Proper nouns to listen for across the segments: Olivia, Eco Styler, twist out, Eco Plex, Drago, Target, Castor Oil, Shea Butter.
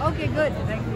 Okay, good. Thank you.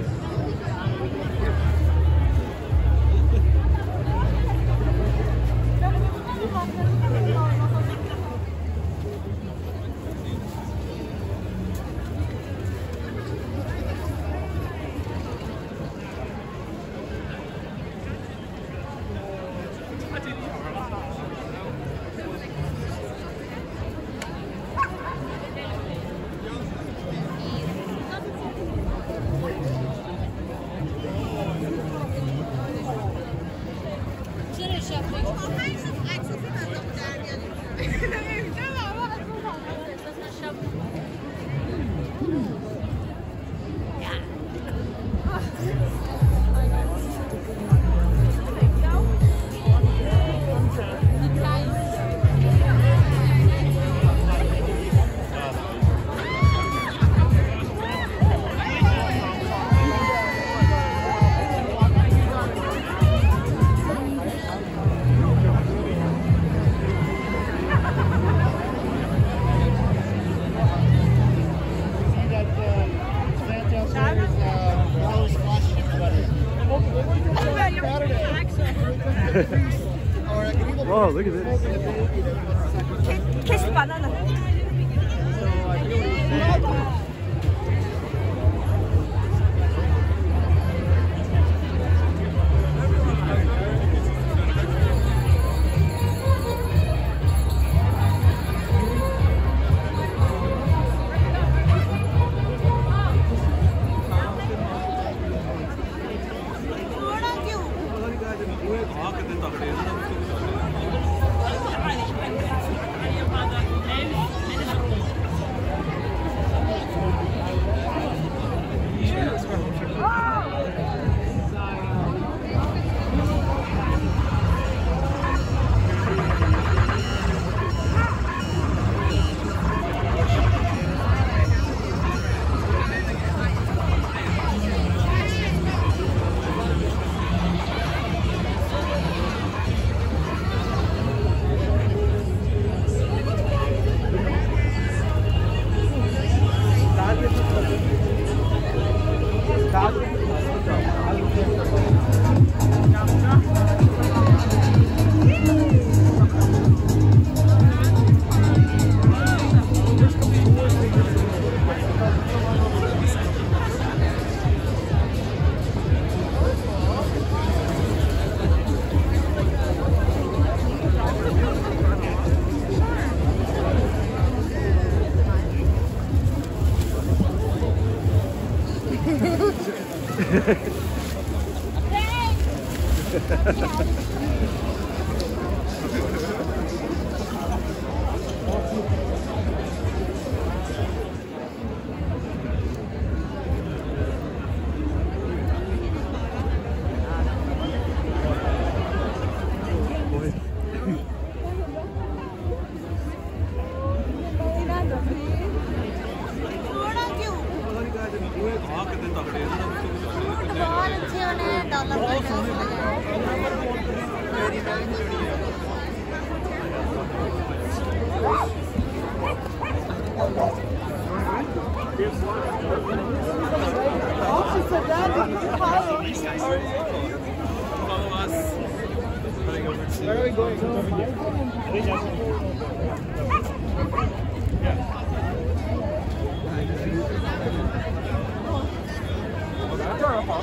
Oh, look at this. Kiss the banana.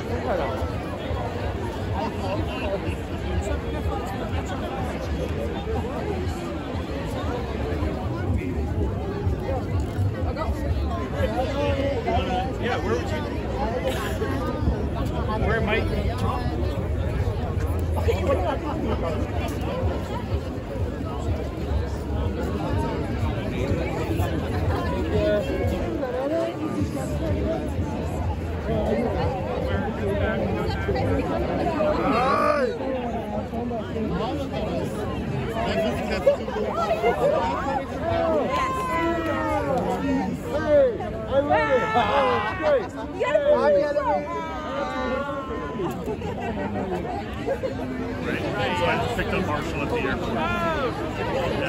係啊。Yeah, where would you? Where might? So I picked up Marshall at the airport. And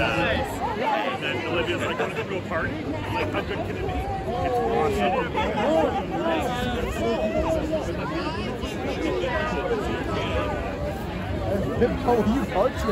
then Olivia's like, want to go to a party? I'm like, how good can it be? It's awesome. Oh, you parked it.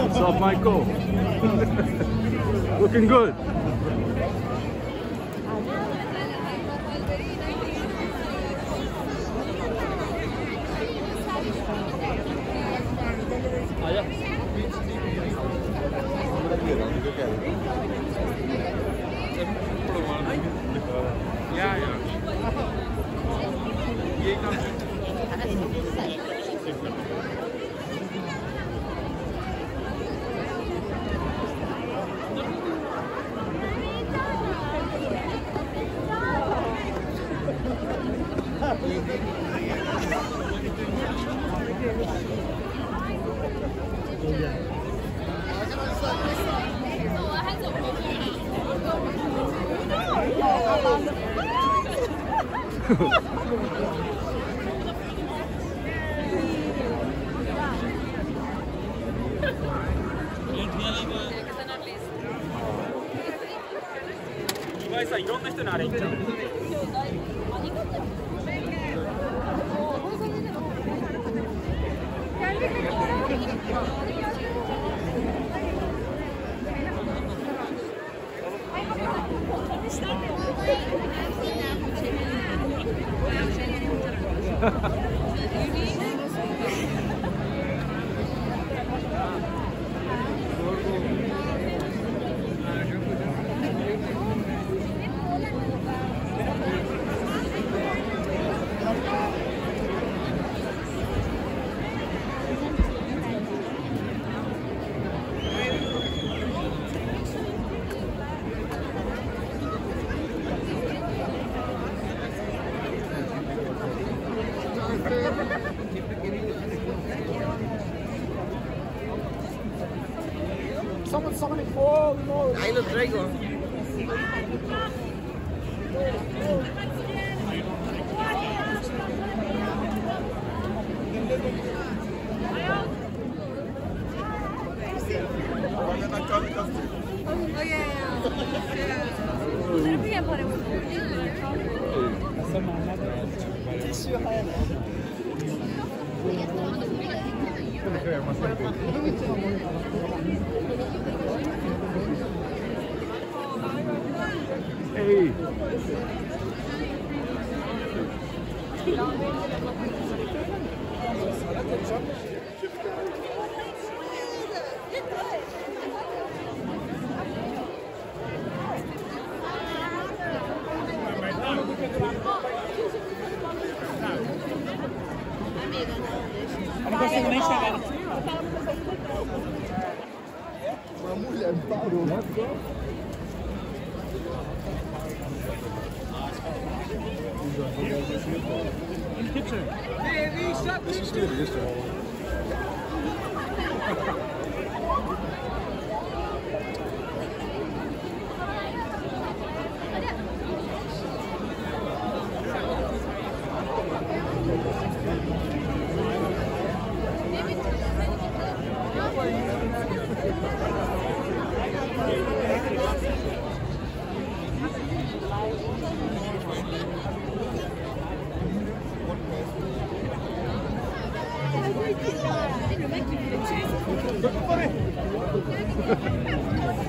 What's up, Michael? Looking good. I love Drago. Thank you. Picture. Baby, shut the picture.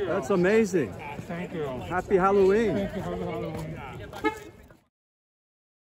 That's amazing. Thank you. Happy Halloween. Thank you. Happy Halloween.